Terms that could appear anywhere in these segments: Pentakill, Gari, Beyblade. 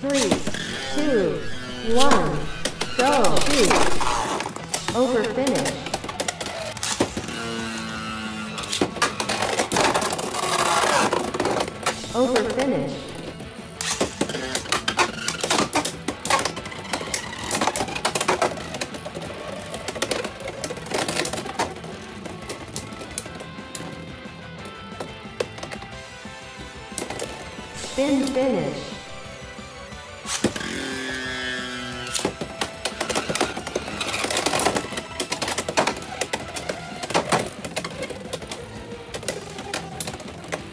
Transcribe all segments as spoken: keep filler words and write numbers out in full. three, two, one, go. Shoot. Over finish. Over finish. Spin finish.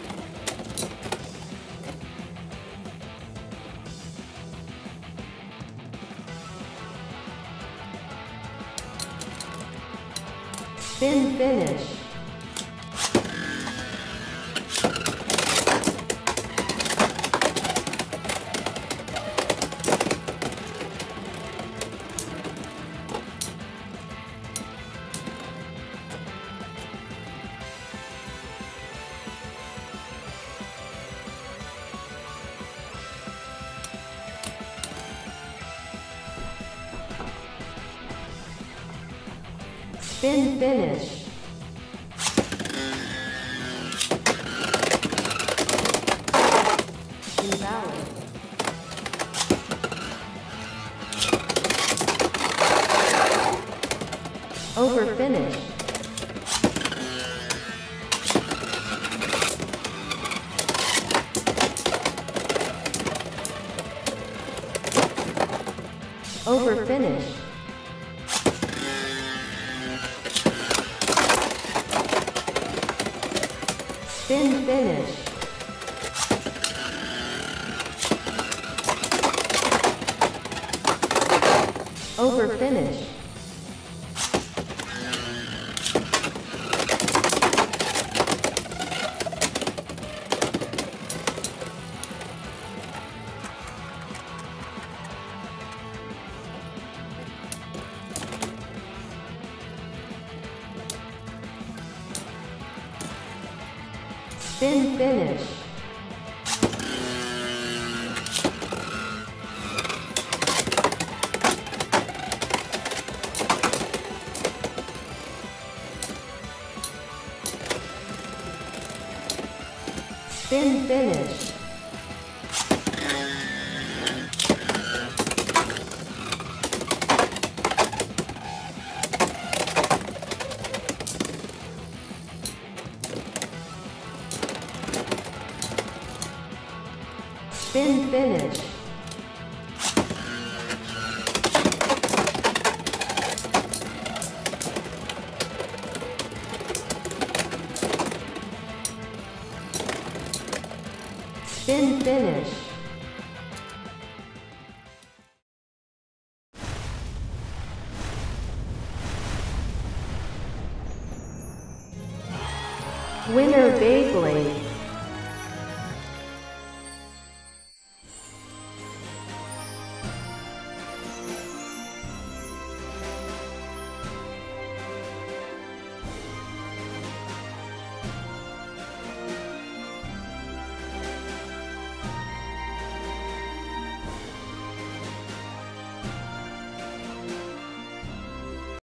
Spin finish. Spin finish. Invalid. Over finish. Over finish. Spin finish. Over finish. Spin finish. Spin finish. Spin finish. Spin finish. Winner Beyblade.